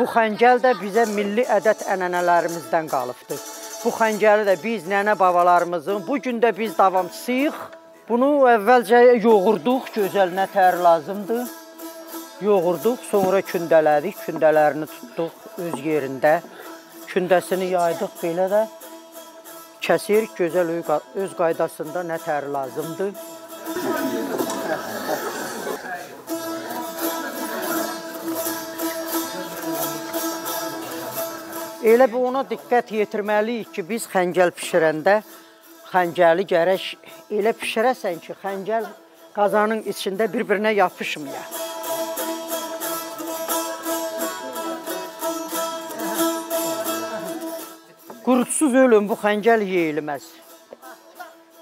Bu xəngəl də bizə milli ədət-ənənələrimizdən qalıbdır. Bu xəngəli də biz nənə-babalarımızın, bu gün də biz davamçısıyıq. Bunu əvvəlcə yoğurduq, gözəlinə tər lazımdır. Yoğurduq, sonra kündələdik, kündələrini tutduq öz yerində. Kündəsini yaydıq belə də kəsirik, gözəl öz qaydasında nə tər lazımdır. Elə bir ona diqqət yetirməliyik ki, biz xəngəl pişirəndə xəngəli gərək elə pişirəsən ki, xəngəl qazanın içində bir-birinə yapışmaya. Qurutsuz ölüm, bu xəngəl yeyilməz.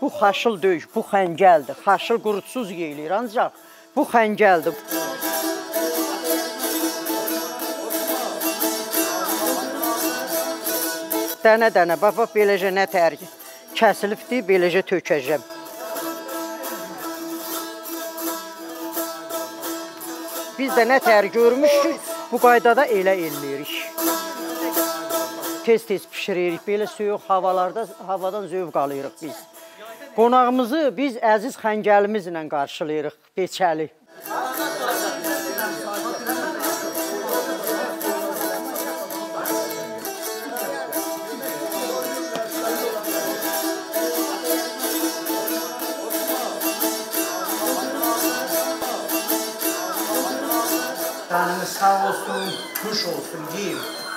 Bu xaşıl döyüş, bu xəngəldir. Xaşıl qurutsuz yeyilir, ancaq bu xəngəldir. Dənə-dənə, baba, beləcə nə tərk kəsilibdir, beləcə tökəcəm. Biz də nə tər görmüşük, bu qaydada elə eləyirik. Tez-tez pişiririk, belə soyuq havadan zövq alırıq biz. Qonağımızı biz əziz xəngəlimizlə qarşılayırıq, beçəli. Sağ olsun, kuş olsun diyeyim.